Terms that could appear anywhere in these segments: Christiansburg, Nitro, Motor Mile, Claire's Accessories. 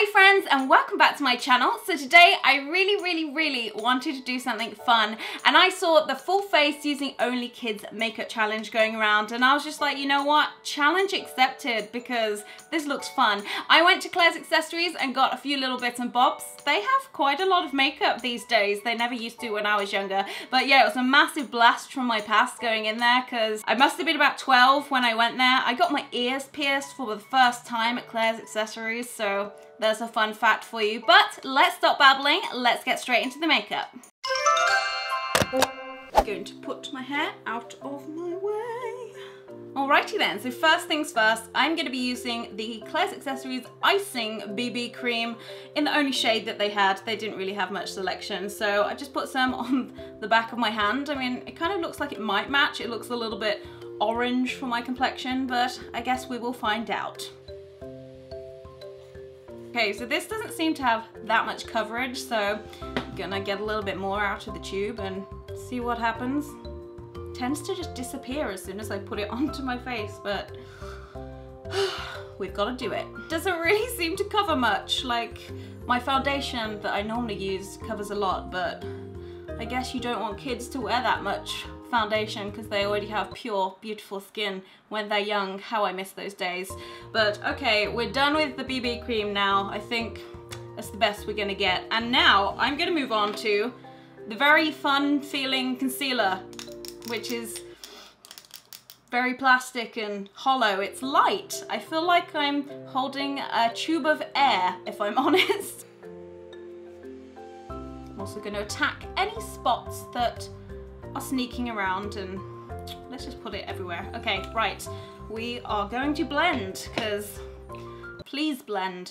Hello friends and welcome back to my channel. So today I really wanted to do something fun, and I saw the full face using only kids makeup challenge going around, and I was just like, you know what, challenge accepted, because this looks fun. I went to Claire's Accessories and got a few little bits and bobs. They have quite a lot of makeup these days. They never used to when I was younger, but yeah, it was a massive blast from my past going in there, because I must have been about 12 when I went there. I got my ears pierced for the first time at Claire's Accessories, so there's a fun fact for you. But let's stop babbling, let's get straight into the makeup. I'm going to put my hair out of my way. Alrighty then, so first things first, I'm going to be using the Claire's Accessories Icing BB Cream in the only shade that they had. They didn't really have much selection, so I just put some on the back of my hand. I mean, it kind of looks like it might match. It looks a little bit orange for my complexion, but I guess we will find out. Okay, so this doesn't seem to have that much coverage, so I'm gonna get a little bit more out of the tube and see what happens. It tends to just disappear as soon as I put it onto my face, but we've got to do it. Doesn't really seem to cover much. Like, my foundation that I normally use covers a lot, but I guess you don't want kids to wear that much foundation because they already have pure, beautiful skin when they're young. How I miss those days. But okay, we're done with the BB cream now. I think that's the best we're gonna get. And now I'm gonna move on to the very fun feeling concealer, which is very plastic and hollow. It's light. I feel like I'm holding a tube of air, if I'm honest. I'm also gonna attack any spots that are sneaking around, and let's just put it everywhere. Okay, right, we are going to blend, because please blend.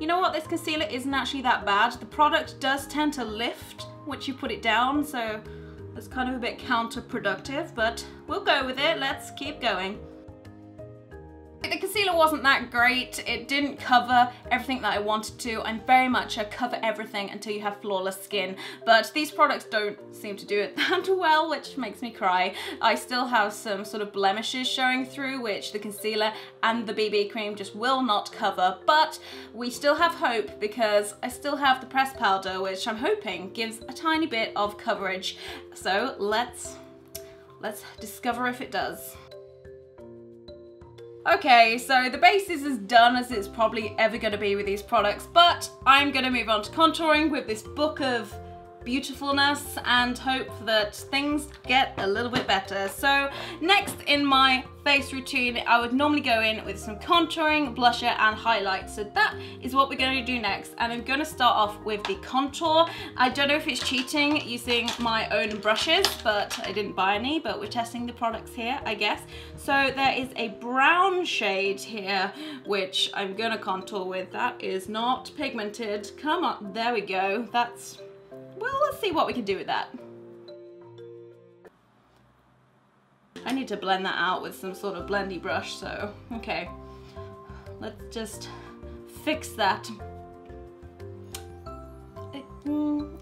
You know what, this concealer isn't actually that bad. The product does tend to lift once you put it down, so it's kind of a bit counterproductive, but we'll go with it. Let's keep going. The concealer wasn't that great. It didn't cover everything that I wanted to. I'm very much a cover everything until you have flawless skin, but these products don't seem to do it that well, which makes me cry. I still have some sort of blemishes showing through, which the concealer and the BB cream just will not cover, but we still have hope, because I still have the pressed powder, which I'm hoping gives a tiny bit of coverage. So let's discover if it does. Okay, so the base is as done as it's probably ever going to be with these products, but I'm going to move on to contouring with this book of beautifulness and hope that things get a little bit better. So next in my face routine, I would normally go in with some contouring, blusher and highlights. So that is what we're going to do next, and I'm going to start off with the contour. I don't know if it's cheating using my own brushes, but I didn't buy any, but we're testing the products here, I guess. So there is a brown shade here which I'm going to contour with. That is not pigmented. Come on, there we go. That's, well, let's see what we can do with that. I need to blend that out with some sort of blendy brush, so okay. Let's just fix that.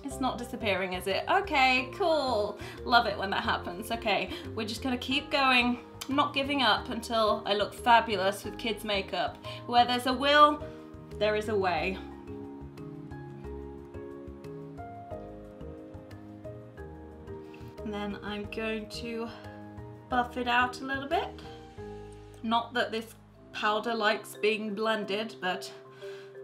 It's not disappearing, is it? Okay, cool. Love it when that happens. Okay, we're just gonna keep going. I'm not giving up until I look fabulous with kids' makeup. Where there's a will, there is a way. And then I'm going to buff it out a little bit. Not that this powder likes being blended, but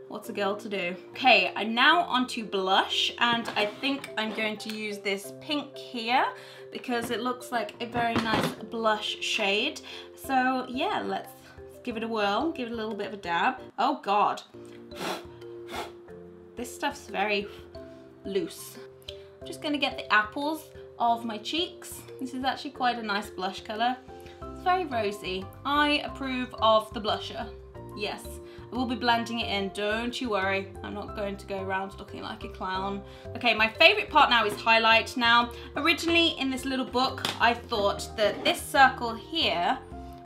what's a girl to do? Okay, I'm now onto blush, and I think I'm going to use this pink here because it looks like a very nice blush shade. So yeah, let's give it a whirl, give it a little bit of a dab. Oh God, this stuff's very loose. I'm just gonna get the apples of my cheeks. This is actually quite a nice blush colour. It's very rosy. I approve of the blusher. Yes, I will be blending it in, don't you worry. I'm not going to go around looking like a clown. Okay, my favourite part now is highlight. Now, originally in this little book, I thought that this circle here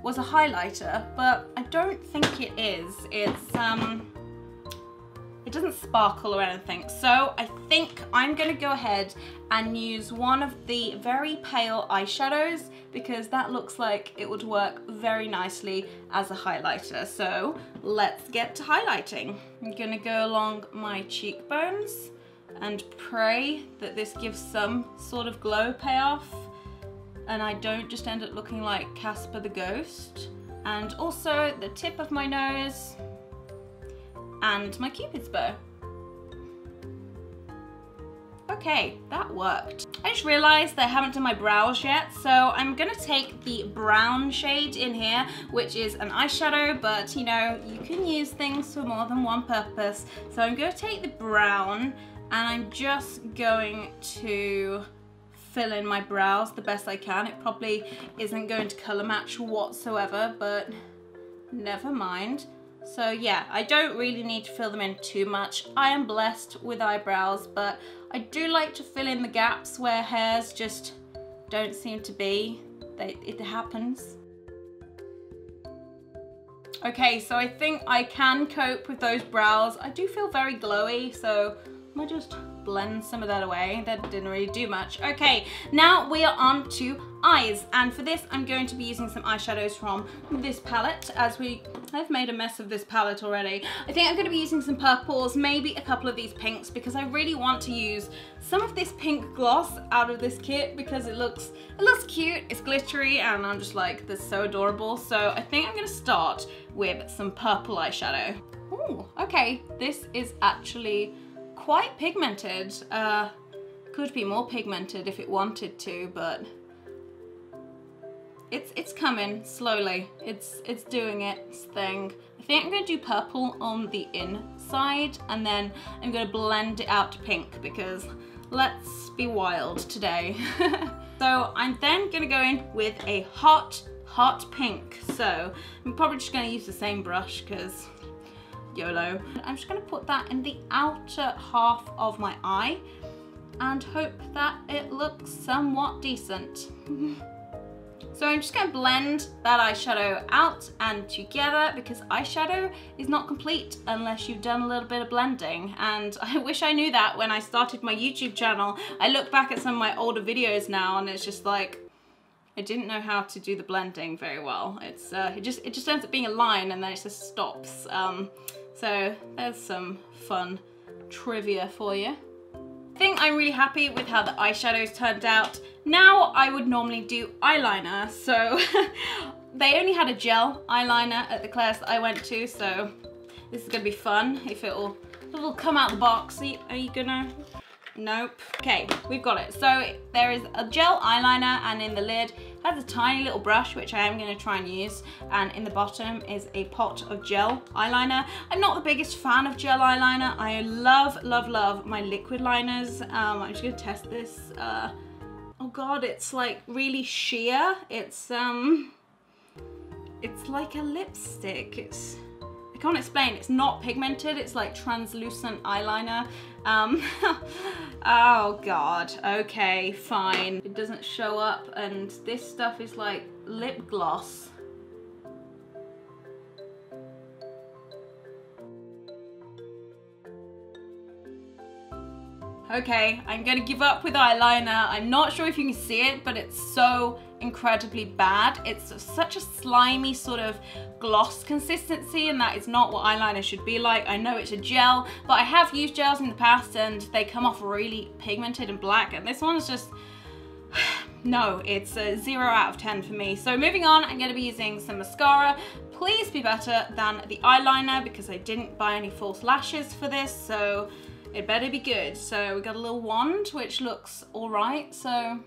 was a highlighter, but I don't think it is. It's, It doesn't sparkle or anything. So I think I'm gonna go ahead and use one of the very pale eyeshadows because that looks like it would work very nicely as a highlighter. So let's get to highlighting. I'm gonna go along my cheekbones and pray that this gives some sort of glow payoff and I don't just end up looking like Casper the Ghost. And also the tip of my nose and my Cupid's bow. Okay, that worked. I just realized that I haven't done my brows yet, so I'm gonna take the brown shade in here, which is an eyeshadow, but you know, you can use things for more than one purpose. So I'm gonna take the brown and I'm just going to fill in my brows the best I can. It probably isn't going to color match whatsoever, but never mind. So yeah, I don't really need to fill them in too much. I am blessed with eyebrows, but I do like to fill in the gaps where hairs just don't seem to be. It happens. Okay, so I think I can cope with those brows. I do feel very glowy, so I might just blend some of that away. That didn't really do much. Okay, now we are on to eyes, and for this I'm going to be using some eyeshadows from this palette. I've made a mess of this palette already. I think I'm going to be using some purples, maybe a couple of these pinks, because I really want to use some of this pink gloss out of this kit because it looks cute, it's glittery, and I'm just like, this is so adorable. So I think I'm going to start with some purple eyeshadow. Ooh, okay, this is actually quite pigmented. Could be more pigmented if it wanted to, but it's coming slowly. It's doing its thing. I think I'm gonna do purple on the inside and then I'm gonna blend it out to pink because let's be wild today. So I'm then gonna go in with a hot pink. So I'm probably just gonna use the same brush because YOLO. I'm just gonna put that in the outer half of my eye and hope that it looks somewhat decent. So I'm just going to blend that eyeshadow out and together because eyeshadow is not complete unless you've done a little bit of blending, and I wish I knew that when I started my YouTube channel. I look back at some of my older videos now and it's just like, I didn't know how to do the blending very well. It's it just ends up being a line and then it just stops. So there's some fun trivia for you. I think I'm really happy with how the eyeshadows turned out. Now I would normally do eyeliner, so they only had a gel eyeliner at the Claire's that I went to, so this is gonna be fun if it will come out the box. Are you gonna? Nope. Okay, we've got it. So there is a gel eyeliner, and in the lid has a tiny little brush which I am going to try and use, and in the bottom is a pot of gel eyeliner. I'm not the biggest fan of gel eyeliner. I love my liquid liners. I'm just going to test this. Oh god, it's like really sheer. It's like a lipstick. I can't explain. It's not pigmented. It's like translucent eyeliner. Oh god, okay, fine. It doesn't show up, and this stuff is like lip gloss. Okay, I'm gonna give up with eyeliner. I'm not sure if you can see it, but it's so incredibly bad. It's such a slimy sort of gloss consistency, and that is not what eyeliner should be like. I know it's a gel, but I have used gels in the past and they come off really pigmented and black, and this one's just no, it's a 0 out of 10 for me. So moving on, I'm going to be using some mascara. Please be better than the eyeliner because I didn't buy any false lashes for this, so it better be good. So we got a little wand which looks all right, so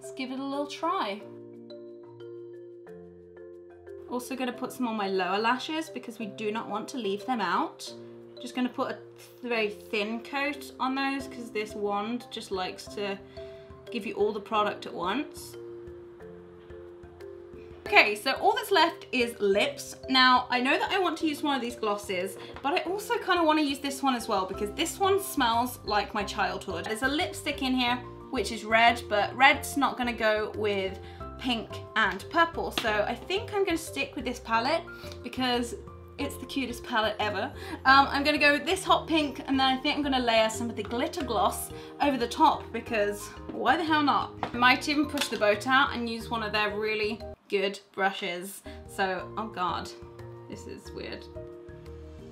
let's give it a little try. Also gonna put some on my lower lashes because we do not want to leave them out. Just gonna put a very thin coat on those because this wand just likes to give you all the product at once. Okay, so all that's left is lips. Now, I know that I want to use one of these glosses, but I also kind of want to use this one as well because this one smells like my childhood. There's a lipstick in here which is red, but red's not gonna go with pink and purple. So I think I'm gonna stick with this palette because It's the cutest palette ever. I'm going to go with this hot pink, and then I think I'm going to layer some of the glitter gloss over the top because why the hell not? I might even push the boat out and use one of their really good brushes. So, oh god, this is weird.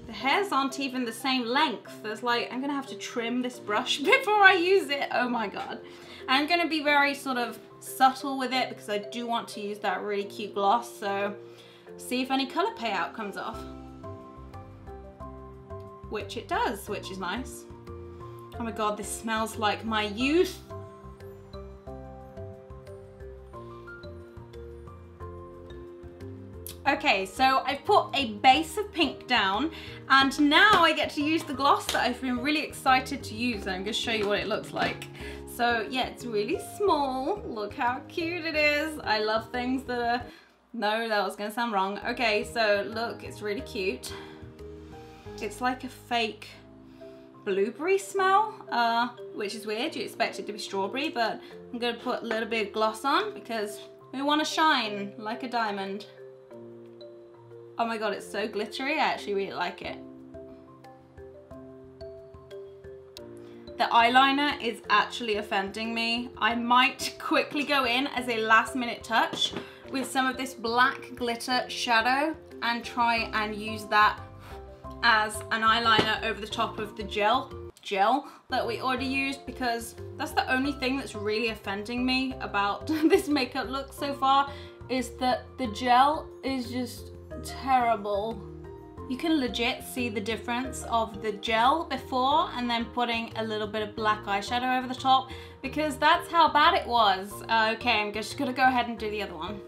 The hairs aren't even the same length. There's like, I'm going to have to trim this brush before I use it. Oh my god. I'm going to be very sort of subtle with it because I do want to use that really cute gloss. So see if any color payout comes off, which it does, which is nice. Oh my god, this smells like my youth. Okay, so I've put a base of pink down, and now I get to use the gloss that I've been really excited to use, and I'm going to show you what it looks like. So yeah, it's really small. Look how cute it is. I love things that are... No, that was going to sound wrong. Okay, so look, it's really cute. It's like a fake blueberry smell, which is weird. You expect it to be strawberry, but I'm going to put a little bit of gloss on because we want to shine like a diamond. Oh my god, it's so glittery. I actually really like it. The eyeliner is actually offending me. I might quickly go in as a last minute touch with some of this black glitter shadow and try and use that as an eyeliner over the top of the gel that we already used, because that's the only thing that's really offending me about this makeup look so far, is that the gel is just terrible. You can legit see the difference of the gel before and then putting a little bit of black eyeshadow over the top, because that's how bad it was. Okay, I'm just gonna go ahead and do the other one.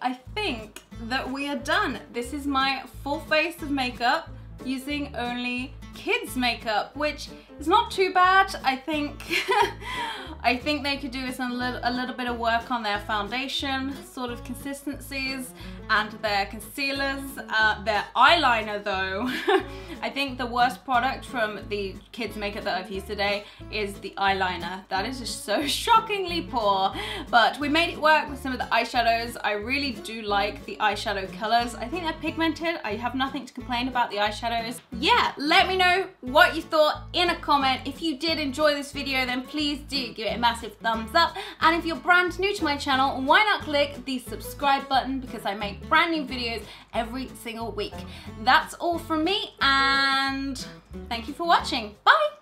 I think that we are done. This is my full face of makeup using only kids makeup, which is not too bad. I think I think they could do with a little bit of work on their foundation sort of consistencies and their concealers. Their eyeliner though, I think the worst product from the kids makeup that I've used today is the eyeliner. That is just so shockingly poor, but we made it work with some of the eyeshadows. I really do like the eyeshadow colors. I think they're pigmented. I have nothing to complain about the eyeshadows. Yeah, let me know what you thought in a comment. If you did enjoy this video, then please do give it a massive thumbs up, and if you're brand new to my channel, why not click the subscribe button, because I make brand new videos every single week. That's all from me, and thank you for watching. Bye.